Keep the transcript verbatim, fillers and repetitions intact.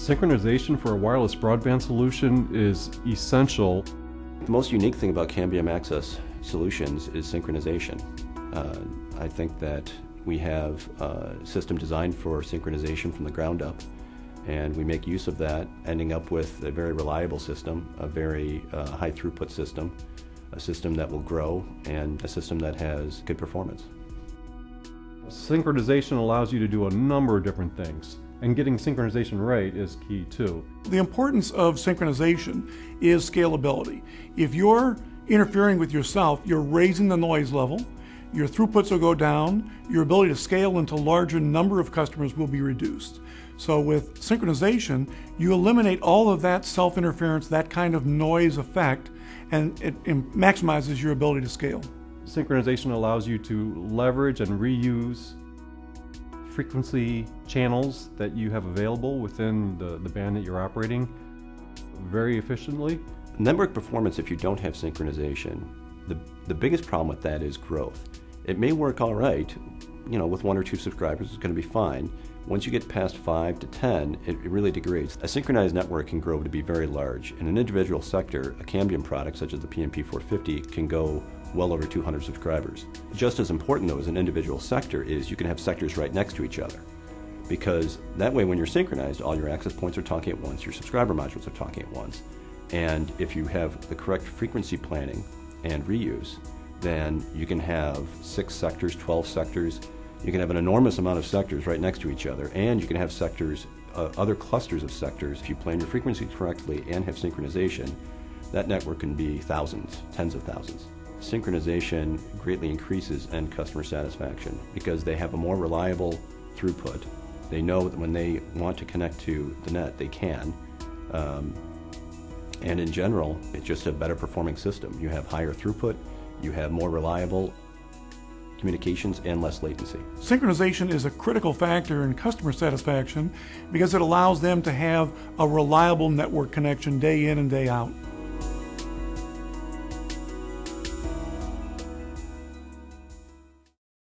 Synchronization for a wireless broadband solution is essential. The most unique thing about Cambium Access Solutions is synchronization. Uh, I think that we have a system designed for synchronization from the ground up, and we make use of that, ending up with a very reliable system, a very uh, high throughput system, a system that will grow, and a system that has good performance. Synchronization allows you to do a number of different things, and getting synchronization right is key too. The importance of synchronization is scalability. If you're interfering with yourself, you're raising the noise level, your throughputs will go down, your ability to scale into a larger number of customers will be reduced. So with synchronization, you eliminate all of that self-interference, that kind of noise effect, and it, it maximizes your ability to scale. Synchronization allows you to leverage and reuse frequency channels that you have available within the, the band that you're operating very efficiently. Network performance, if you don't have synchronization, The, the biggest problem with that is growth. It may work all right, you know, with one or two subscribers, it's going to be fine. Once you get past five to ten, it, it really degrades. A synchronized network can grow to be very large. In an individual sector, a Cambium product, such as the P M P four fifty, can go well over two hundred subscribers. Just as important, though, as an individual sector is you can have sectors right next to each other, because that way when you're synchronized, all your access points are talking at once, your subscriber modules are talking at once. And if you have the correct frequency planning and reuse, then you can have six sectors, twelve sectors. You can have an enormous amount of sectors right next to each other, and you can have sectors, uh, other clusters of sectors. If you plan your frequency correctly and have synchronization, that network can be thousands, tens of thousands. Synchronization greatly increases end customer satisfaction because they have a more reliable throughput. They know that when they want to connect to the net, they can. Um, And in general, it's just a better performing system. You have higher throughput, you have more reliable communications, and less latency. Synchronization is a critical factor in customer satisfaction because it allows them to have a reliable network connection day in and day out.